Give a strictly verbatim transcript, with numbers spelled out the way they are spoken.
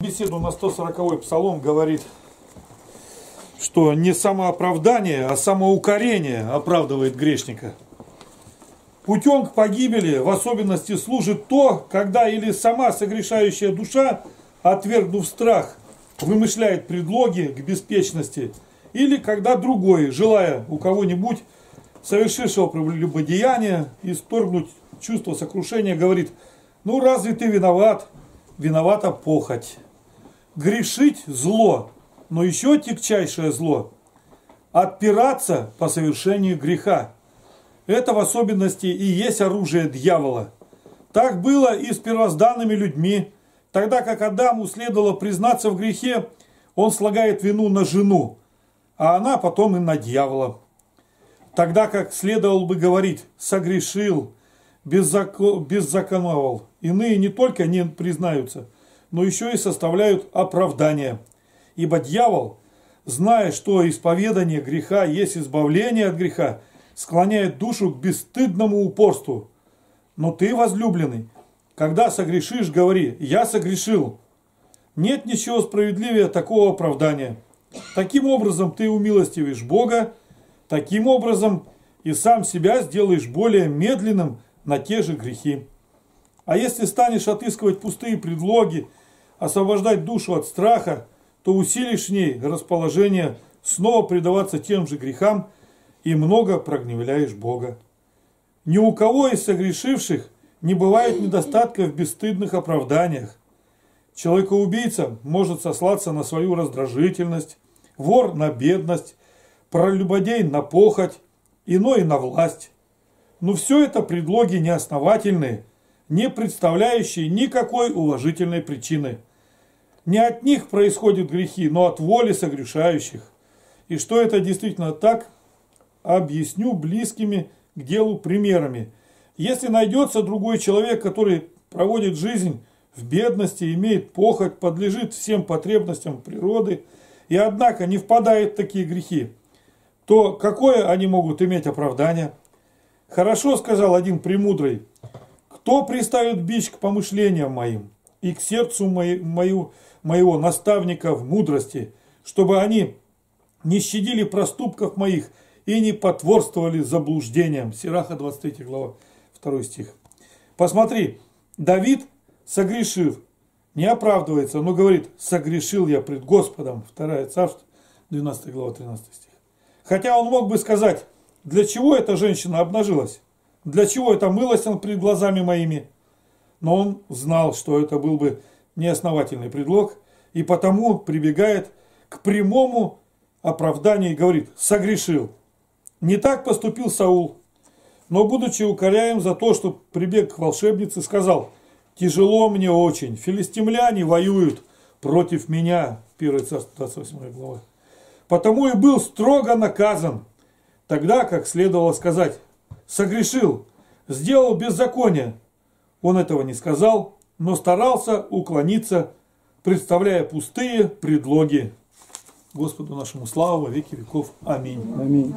Беседу на сто сороковой псалом говорит, что не самооправдание, а самоукорение оправдывает грешника. Путем к погибели в особенности служит то, когда или сама согрешающая душа, отвергнув страх, вымышляет предлоги к беспечности, или когда другой, желая у кого-нибудь, совершившего прелюбодеяние, исторгнуть чувство сокрушения, говорит: «Ну разве ты виноват? Виновата похоть». Грешить – зло, но еще тягчайшее зло – отпираться по совершению греха. Это в особенности и есть оружие дьявола. Так было и с первозданными людьми. Тогда как Адаму следовало признаться в грехе, он слагает вину на жену, а она потом и на дьявола. Тогда как следовало бы говорить: согрешил, беззаконствовал. Иные не только не признаются, но еще и составляют оправдание. Ибо дьявол, зная, что исповедание греха есть избавление от греха, склоняет душу к бесстыдному упорству. Но ты, возлюбленный, когда согрешишь, говори: «Я согрешил». Нет ничего справедливее такого оправдания. Таким образом ты умилостивишь Бога, таким образом и сам себя сделаешь более медленным на те же грехи. А если станешь отыскивать пустые предлоги, освобождать душу от страха, то усилишь в ней расположение снова предаваться тем же грехам и много прогневляешь Бога. Ни у кого из согрешивших не бывает недостатка в бесстыдных оправданиях. Человекоубийца может сослаться на свою раздражительность, вор на бедность, прелюбодей на похоть, иной на власть. Но все это предлоги неосновательные, не представляющие никакой уважительной причины. Не от них происходят грехи, но от воли согрешающих. И что это действительно так, объясню близкими к делу примерами. Если найдется другой человек, который проводит жизнь в бедности, имеет похоть, подлежит всем потребностям природы, и однако не впадает в такие грехи, то какое они могут иметь оправдание? Хорошо сказал один премудрый: «Кто приставит бич к помышлениям моим и к сердцу мои, мою, моего наставника в мудрости, чтобы они не щадили проступков моих и не потворствовали заблуждениям». Сираха, двадцать третья глава, второй стих. Посмотри, Давид, согрешив, не оправдывается, но говорит: «Согрешил я пред Господом». второе Царство, двенадцатая глава, тринадцатый стих. Хотя он мог бы сказать: для чего эта женщина обнажилась? Для чего это мылось он пред глазами моими? Но он знал, что это был бы неосновательный предлог, и потому прибегает к прямому оправданию и говорит: согрешил. Не так поступил Саул, но, будучи укоряем за то, что прибег к волшебнице, сказал: тяжело мне очень, филистимляне воюют против меня. первое Царство, двадцать восьмая глава. Потому и был строго наказан, тогда как следовало сказать: согрешил, сделал беззаконие. Он этого не сказал, но старался уклониться, представляя пустые предлоги. Господу нашему слава во веки веков. Аминь. Аминь.